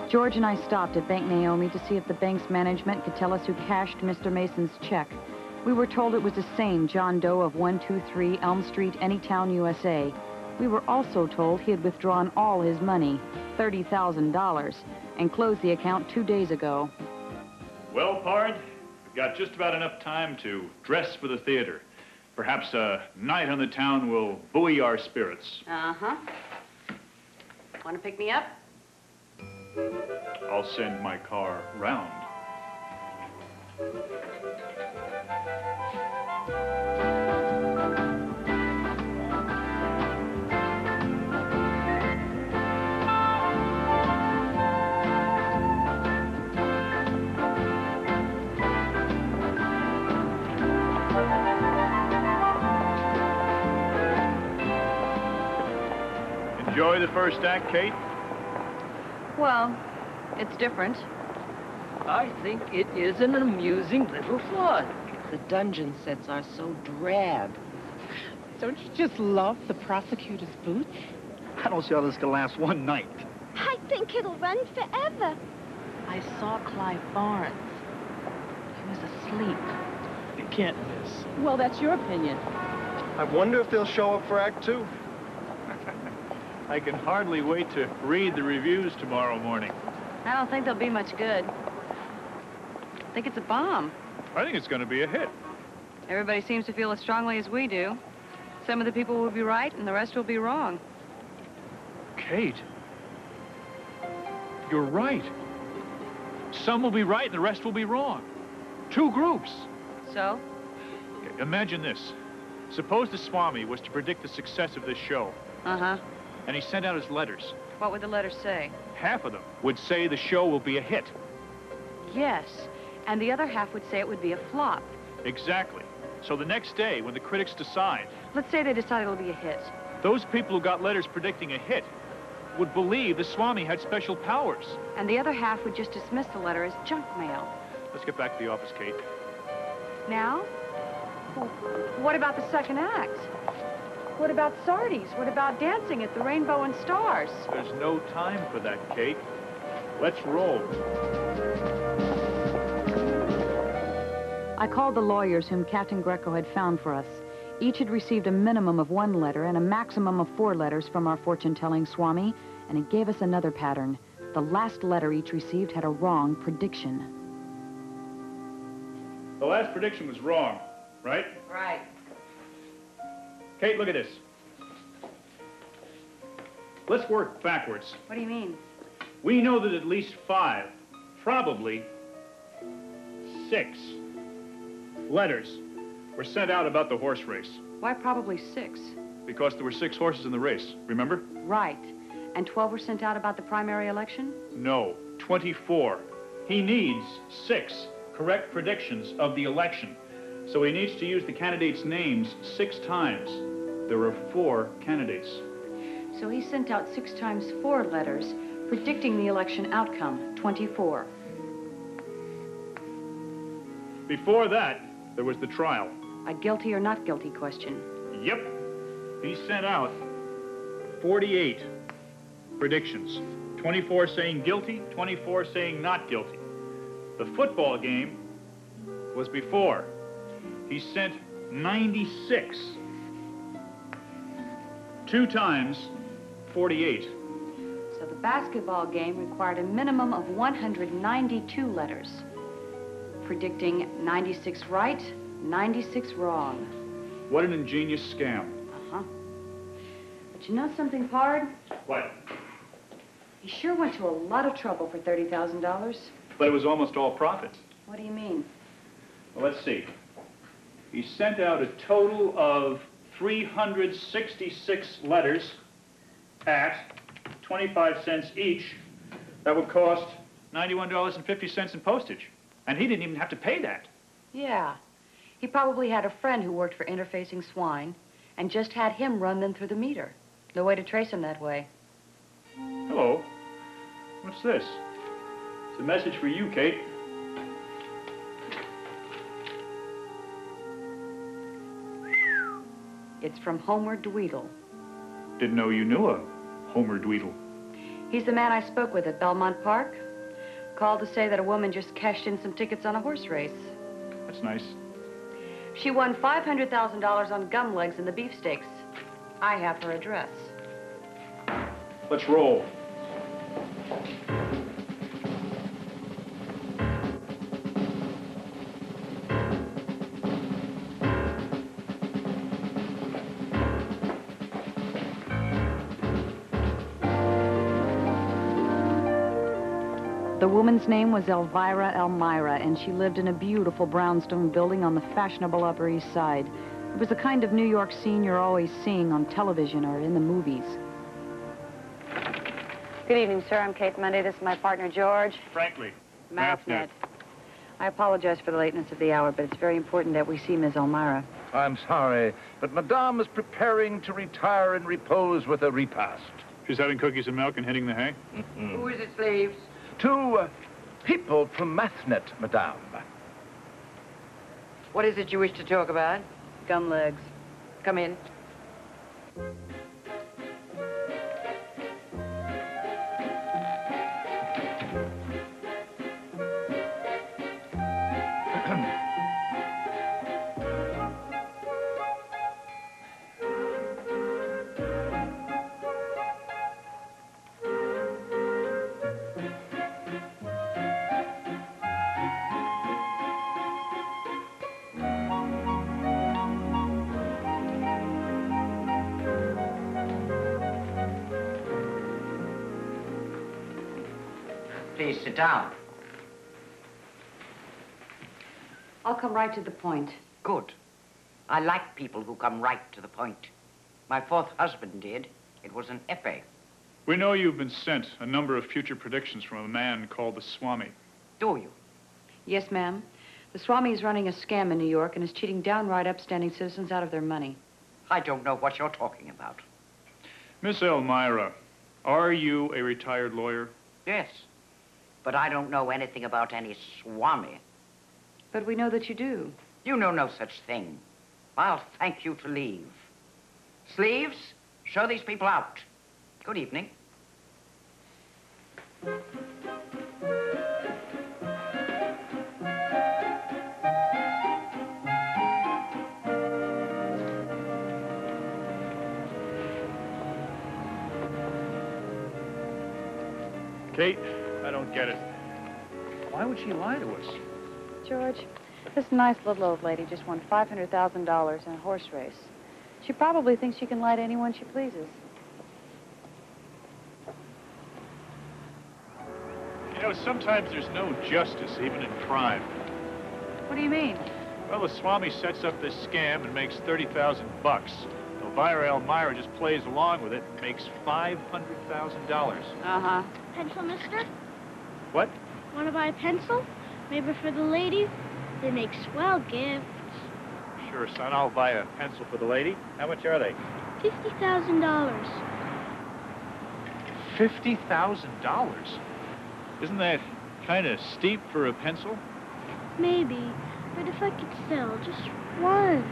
George and I stopped at Bank Naomi to see if the bank's management could tell us who cashed Mister Mason's check. We were told it was the same John Doe of one two three Elm Street, Anytown, U S A. We were also told he had withdrawn all his money, thirty thousand dollars, and closed the account two days ago. Well, Pard, we've got just about enough time to dress for the theater. Perhaps a night on the town will buoy our spirits. Uh-huh. Want to pick me up? I'll send my car round. Enjoy the first act, Kate? Well, it's different. I think it is an amusing little fun. The dungeon sets are so drab. Don't you just love the prosecutor's boots? I don't see how this could last one night. I think it'll run forever. I saw Clive Barnes. He was asleep. You can't miss. Well, that's your opinion. I wonder if they'll show up for Act Two. I can hardly wait to read the reviews tomorrow morning. I don't think they'll be much good. I think it's a bomb. I think it's going to be a hit. Everybody seems to feel as strongly as we do. Some of the people will be right and the rest will be wrong. Kate, you're right. Some will be right and the rest will be wrong. Two groups. So? Imagine this. Suppose the Swami was to predict the success of this show. Uh-huh. And he sent out his letters. What would the letters say? Half of them would say the show will be a hit. Yes, and the other half would say it would be a flop. Exactly. So the next day, when the critics decide... Let's say they decide it'll be a hit. Those people who got letters predicting a hit would believe the Swami had special powers. And the other half would just dismiss the letter as junk mail. Let's get back to the office, Kate. Now? Well, what about the second act? What about Sardi's? What about dancing at the Rainbow and Stars? There's no time for that, Kate. Let's roll. I called the lawyers whom Captain Greco had found for us. Each had received a minimum of one letter and a maximum of four letters from our fortune-telling Swami, and it gave us another pattern. The last letter each received had a wrong prediction. The last prediction was wrong, right? Right. Kate, look at this. Let's work backwards. What do you mean? We know that at least five, probably six letters were sent out about the horse race. Why probably six? Because there were six horses in the race, remember? Right. And twelve were sent out about the primary election? No, twenty-four. He needs six correct predictions of the election. So he needs to use the candidates' names six times. There are four candidates. So he sent out six times four letters, predicting the election outcome, twenty-four. Before that, There was the trial. A guilty or not guilty question. Yep. He sent out forty-eight predictions. twenty-four saying guilty, twenty-four saying not guilty. The football game was before. He sent ninety-six. Two times forty-eight. So the basketball game required a minimum of one hundred ninety-two letters, predicting ninety-six right, ninety-six wrong. What an ingenious scam. Uh-huh. But you know something, Pard? What? He sure went to a lot of trouble for thirty thousand dollars. But it was almost all profit. What do you mean? Well, let's see. He sent out a total of three hundred sixty-six letters at twenty-five cents each. That would cost ninety-one dollars and fifty cents in postage. And he didn't even have to pay that. Yeah. He probably had a friend who worked for Interfacing Swine and just had him run them through the meter. No way to trace him that way. Hello. What's this? It's a message for you, Kate. It's from Homer Dweedle. Didn't know you knew a Homer Dweedle. He's the man I spoke with at Belmont Park. Called to say that a woman just cashed in some tickets on a horse race. That's nice. She won five hundred thousand dollars on Gumlegs and the beefsteaks. I have her address. Let's roll. The woman's name was Elvira Elmira, and she lived in a beautiful brownstone building on the fashionable Upper East Side. It was the kind of New York scene you're always seeing on television or in the movies. Good evening, sir. I'm Kate Monday. This is my partner, George. Frankly. Mathnet. I apologize for the lateness of the hour, but it's very important that we see Miss Elmira. I'm sorry, but Madame is preparing to retire and repose with a repast. She's having cookies and milk and hitting the hay? Mm-hmm. Who is it, slaves? Two uh, people from Mathnet, Madame. What is it you wish to talk about? Gumlegs. Come in. Please sit down. I'll come right to the point. Good. I like people who come right to the point. My fourth husband did. It was an epee. We know you've been sent a number of future predictions from a man called the Swami. Do you? Yes, ma'am. The Swami is running a scam in New York and is cheating downright upstanding citizens out of their money. I don't know what you're talking about. Miss Elmira, are you a retired lawyer? Yes. But I don't know anything about any Swami. But we know that you do. You know no such thing. I'll thank you to leave. Sleeves, show these people out. Good evening. Kate. I don't get it. Why would she lie to us? George, this nice little old lady just won five hundred thousand dollars in a horse race. She probably thinks she can lie to anyone she pleases. You know, sometimes there's no justice even in crime. What do you mean? Well, the Swami sets up this scam and makes thirty thousand bucks. Elvira Elmira just plays along with it and makes five hundred thousand dollars. Uh-huh. Pencil, mister? What? Want to buy a pencil? Maybe for the lady? They make swell gifts. Sure, son, I'll buy a pencil for the lady. How much are they? fifty thousand dollars. fifty thousand dollars? Isn't that kind of steep for a pencil? Maybe, But if I could sell just one.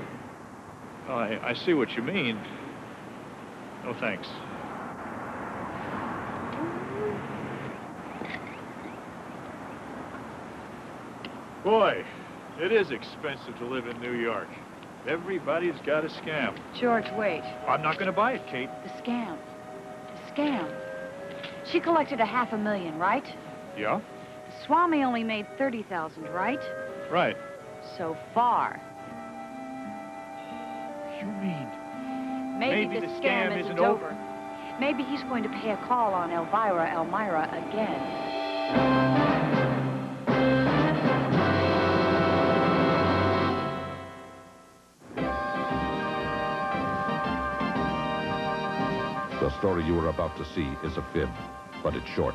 Oh, I, I see what you mean. No thanks. Boy, it is expensive to live in New York. Everybody's got a scam. George, wait. I'm not going to buy it, Kate. The scam. The scam. She collected a half a million, right? Yeah. Swami only made thirty thousand, right? Right. So far. You mean? Maybe, Maybe the, the scam, scam isn't, isn't over. over. Maybe he's going to pay a call on Elvira Elmira again. The story you are about to see is a fib, but it's short.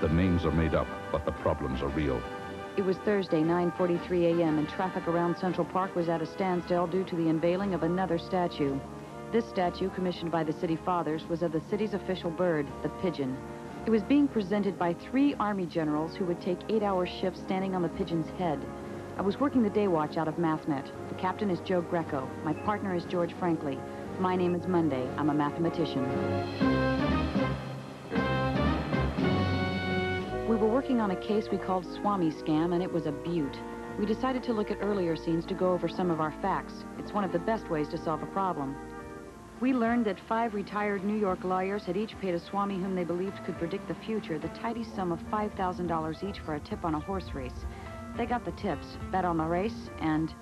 The names are made up, but the problems are real. It was Thursday, nine forty-three a m, and traffic around Central Park was at a standstill due to the unveiling of another statue. This statue, commissioned by the city fathers, was of the city's official bird, the pigeon. It was being presented by three army generals who would take eight-hour shifts standing on the pigeon's head. I was working the day watch out of Mathnet. The captain is Joe Greco. My partner is George Frankly. My name is Monday. I'm a mathematician. We were working on a case we called Swami Scam, and it was a beaut. We decided to look at earlier scenes to go over some of our facts. It's one of the best ways to solve a problem. We learned that five retired New York lawyers had each paid a Swami whom they believed could predict the future the tidy sum of five thousand dollars each for a tip on a horse race. They got the tips, bet on the race, and...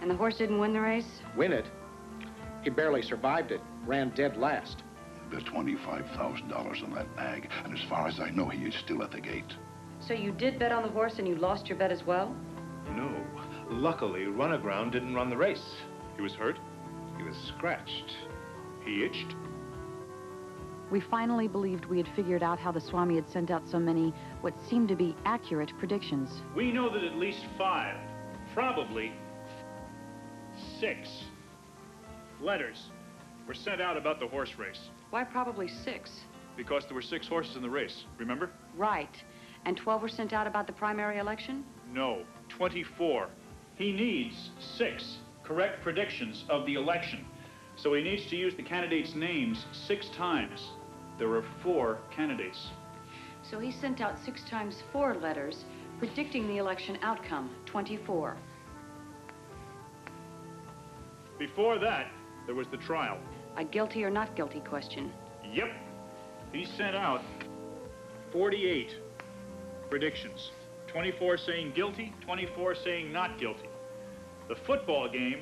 And the horse didn't win the race? Win it? He barely survived it, ran dead last. There's twenty-five thousand dollars on that nag, and as far as I know, he is still at the gate. So you did bet on the horse, and you lost your bet as well? No. Luckily, Runaground didn't run the race. He was hurt. He was scratched. He itched. We finally believed we had figured out how the Swami had sent out so many, what seemed to be accurate predictions. We know that at least five, probably six, letters were sent out about the horse race. Why probably six? Because there were six horses in the race, remember? Right. And twelve were sent out about the primary election? No, twenty-four. He needs six correct predictions of the election. So he needs to use the candidates' names six times. There are four candidates. So he sent out six times four letters predicting the election outcome, twenty-four. Before that, there was the trial. A guilty or not guilty question. Yep. He sent out forty-eight predictions. twenty-four saying guilty, twenty-four saying not guilty. The football game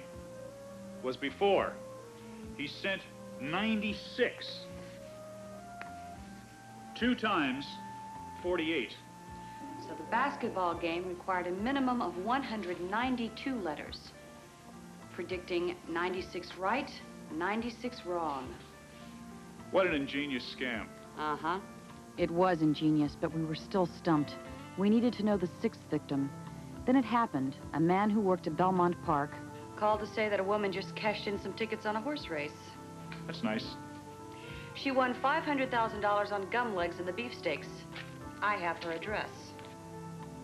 was before. He sent ninety-six. Two times forty-eight. So the basketball game required a minimum of one hundred ninety-two letters. Predicting ninety-six right, ninety-six wrong. What an ingenious scam. Uh-huh. It was ingenious, but we were still stumped. We needed to know the sixth victim. Then it happened. A man who worked at Belmont Park called to say that a woman just cashed in some tickets on a horse race. That's nice. She won five hundred thousand dollars on Gumlegs and the beefsteaks. I have her address.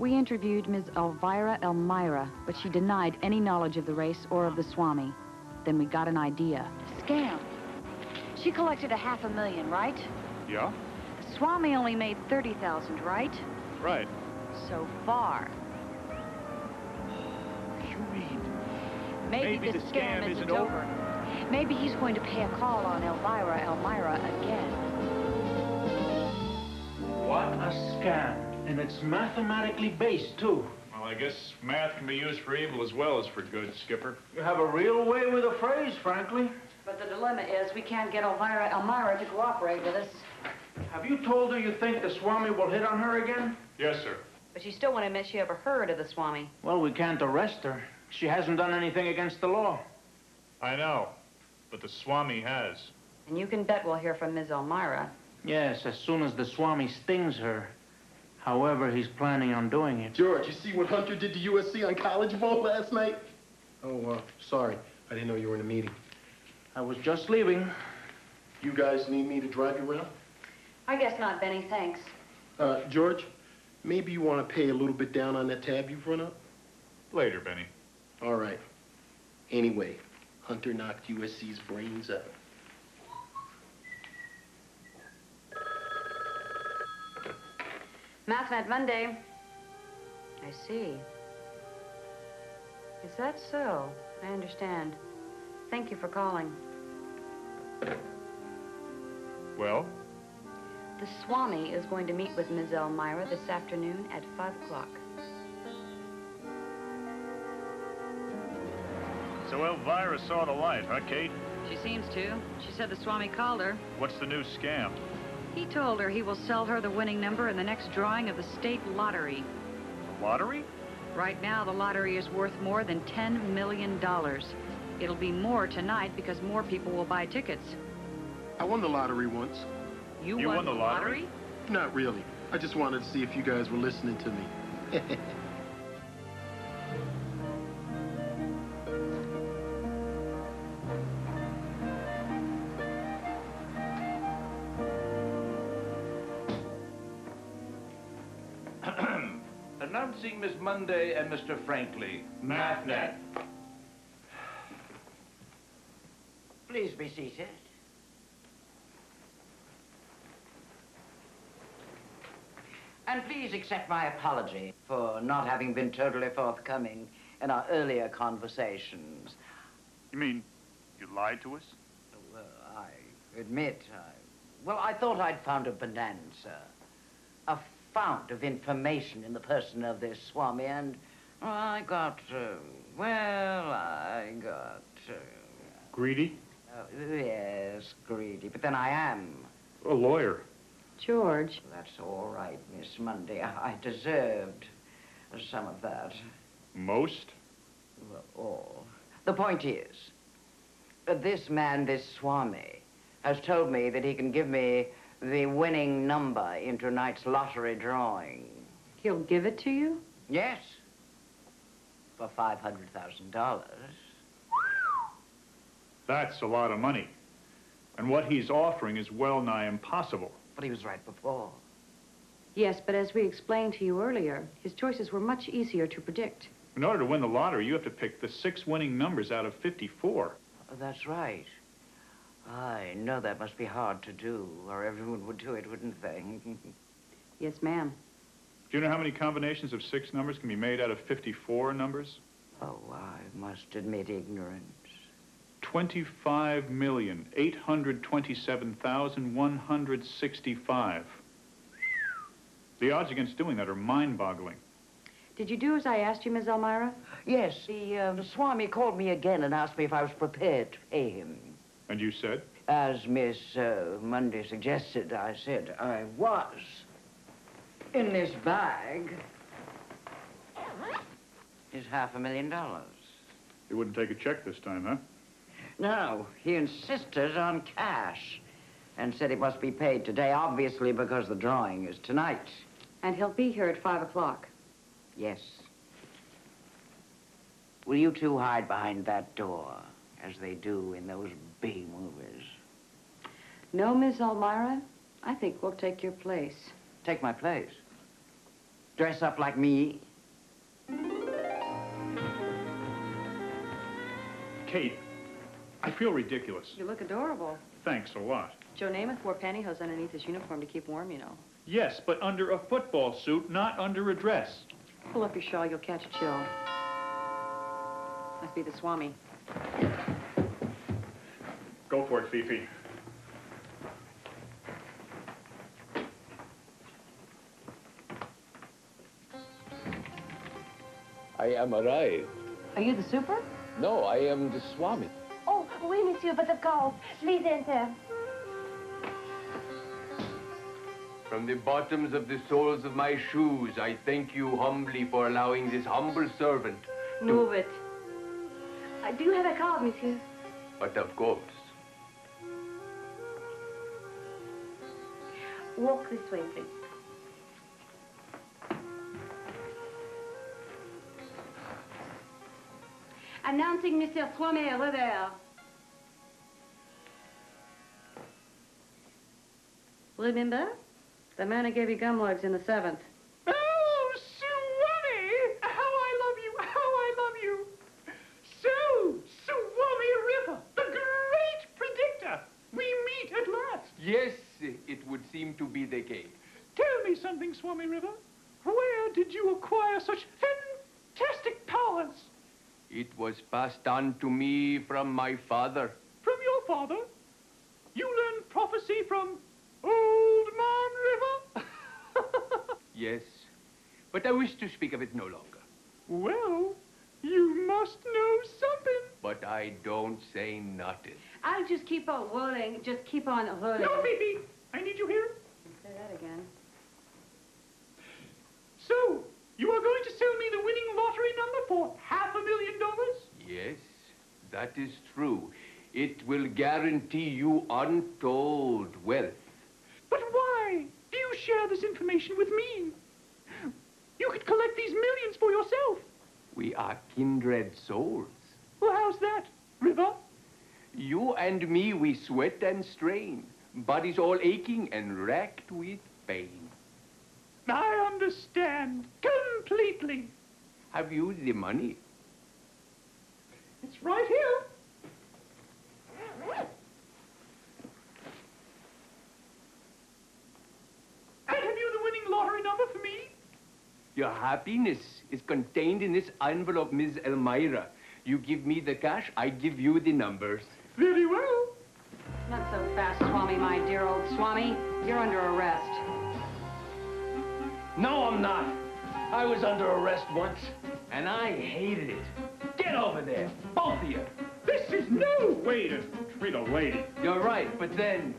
We interviewed Miz Elvira Elmira, but she denied any knowledge of the race or of the Swami. Then we got an idea. Scam. She collected a half a million, right? Yeah. The Swami only made thirty thousand, right? Right. So far. You mean? Maybe, Maybe the, the scam, scam isn't, isn't over. over. Maybe he's going to pay a call on Elvira Elmira again. What a scam. And it's mathematically based, too. Well, I guess math can be used for evil as well as for good, Skipper. You have a real way with a phrase, frankly. But the dilemma is we can't get Elvira Elmira to cooperate with us. Have you told her you think the Swami will hit on her again? Yes, sir. But she still won't admit she ever heard of the Swami. Well, we can't arrest her. She hasn't done anything against the law. I know, but the Swami has. And you can bet we'll hear from Miz Elmira. Yes, as soon as the Swami stings her. However, he's planning on doing it. George, you see what Hunter did to U S C on College Bowl last night? Oh, uh, sorry. I didn't know you were in a meeting. I was just leaving. You guys need me to drive you around? I guess not, Benny. Thanks. Uh, George, maybe you want to pay a little bit down on that tab you've run up? Later, Benny. All right. Anyway, Hunter knocked U S C's brains out. Mathnet Monday. I see. Is that so? I understand. Thank you for calling. Well? The Swami is going to meet with Miz Elmira this afternoon at five o'clock. So Elvira saw the light, huh, Kate? She seems to. She said the Swami called her. What's the new scam? He told her he will sell her the winning number in the next drawing of the state lottery. The lottery? Right now, the lottery is worth more than ten million dollars. It'll be more tonight because more people will buy tickets. I won the lottery once. You, you won, won the lottery? lottery? Not really. I just wanted to see if you guys were listening to me. Announcing Miss Monday and Mister Frankly. Mathnet. Please be seated. And please accept my apology for not having been totally forthcoming in our earlier conversations. You mean you lied to us? Well, I admit, I... Well, I thought I'd found a bonanza. A fount of information in the person of this Swami, and well, I got, uh, well, I got... Uh, greedy? Uh, yes, greedy, but then I am. A lawyer. George. That's all right, Miss Monday. I deserved some of that. Most? Well, all. The point is, this man, this Swami, has told me that he can give me the winning number in tonight's lottery drawing. He'll give it to you? Yes. For five hundred thousand dollars. That's a lot of money. And what he's offering is well nigh impossible. But he was right before. Yes, but as we explained to you earlier, his choices were much easier to predict. In order to win the lottery, you have to pick the six winning numbers out of fifty-four. That's right. I know that must be hard to do, or everyone would do it, wouldn't they? Yes, ma'am. Do you know how many combinations of six numbers can be made out of fifty-four numbers? Oh, I must admit ignorance. twenty-five million, eight hundred twenty-seven thousand, one hundred sixty-five. The odds against doing that are mind-boggling. Did you do as I asked you, Miz Elmira? Yes, the, um, the Swami called me again and asked me if I was prepared to pay him. And you said? As Miss uh, Monday suggested, I said I was. In this bag is half a million dollars. You wouldn't take a check this time, huh? No, he insisted on cash and said it must be paid today, obviously because the drawing is tonight. And he'll be here at five o'clock. Yes. Will you two hide behind that door, as they do in those B movies? No, Miss Elmira. I think we'll take your place. Take my place? Dress up like me? Kate, I feel ridiculous. You look adorable. Thanks a lot. Joe Namath wore pantyhose underneath his uniform to keep warm, you know. Yes, but under a football suit, not under a dress. Pull up your shawl, you'll catch a chill. Must be the Swami. Go for it, Fifi. I am arrived. Are you the super? No, I am the Swami. Oh, oui, monsieur, but of course. Please enter. From the bottoms of the soles of my shoes, I thank you humbly for allowing this humble servant to... Move it. I do have a card, monsieur. But of course. Walk this way, please. Announcing Mister Swami River. Remember? The man who gave you Gumlegs in the seventh. Oh, Swami! How I love you! How I Yes, it would seem to be the case. Tell me something, Swami River. Where did you acquire such fantastic powers? It was passed on to me from my father. From your father? You learned prophecy from Old Man River? Yes, but I wish to speak of it no longer. Well, you must know something. But I don't say nothing. I'll just keep on rolling, just keep on rolling. No, Phoebe, I need you here. Say that again. So, you are going to sell me the winning lottery number for half a million dollars? Yes, that is true. It will guarantee you untold wealth. But why do you share this information with me? You could collect these millions for yourself. We are kindred souls. Well, how's that, River? You and me, we sweat and strain. Bodies all aching and racked with pain. I understand completely. Have you the money? It's right here. And have you the winning lottery number for me? Your happiness is contained in this envelope, Miz Elmira. You give me the cash, I give you the numbers. Very well. Not so fast, Swami, my dear old Swami. You're under arrest. No, I'm not. I was under arrest once, and I hated it. Get over there, both of you. This is no way to treat a lady. You're right, but then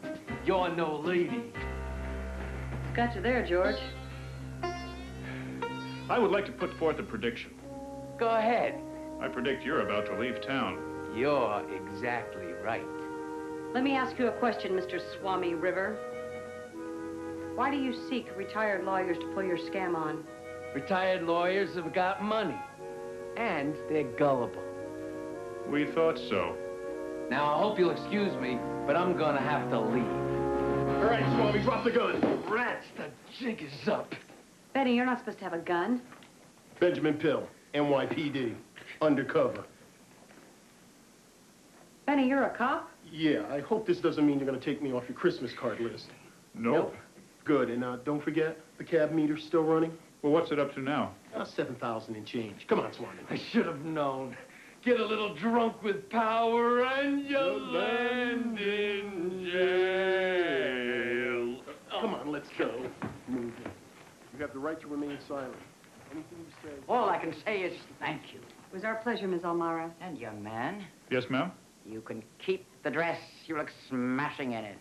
you're no lady. It's got you there, George. I would like to put forth a prediction. Go ahead. I predict you're about to leave town. You're exactly right. Let me ask you a question, Mister Swami River. Why do you seek retired lawyers to pull your scam on? Retired lawyers have got money, and they're gullible. We thought so. Now, I hope you'll excuse me, but I'm gonna have to leave. All right, Swami, drop the gun. Rats, the jig is up. Benny, you're not supposed to have a gun. Benjamin Pill, N Y P D. Undercover. Benny, you're a cop? Yeah, I hope this doesn't mean you're going to take me off your Christmas card list. Nope. Nope. Good, and uh, don't forget, the cab meter's still running. Well, what's it up to now? Uh, seven thousand and change. Come on, Swanee. I should have known. Get a little drunk with power and you'll land in jail. Oh. Come on, let's go. Move it. You have the right to remain silent. Anything you say... All I can say is thank you. It was our pleasure, Miz Elmira. And young man. Yes, ma'am? You can keep the dress. You look smashing in it.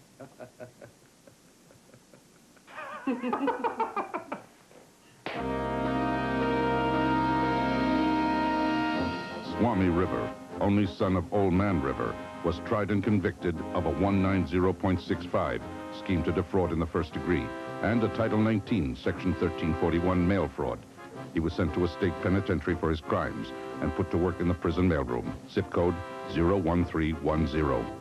Swami River, only son of Old Man River, was tried and convicted of a one ninety point six five scheme to defraud in the first degree and a Title nineteen, Section thirteen forty-one mail fraud. He was sent to a state penitentiary for his crimes and put to work in the prison mailroom, zip code zero one three one zero.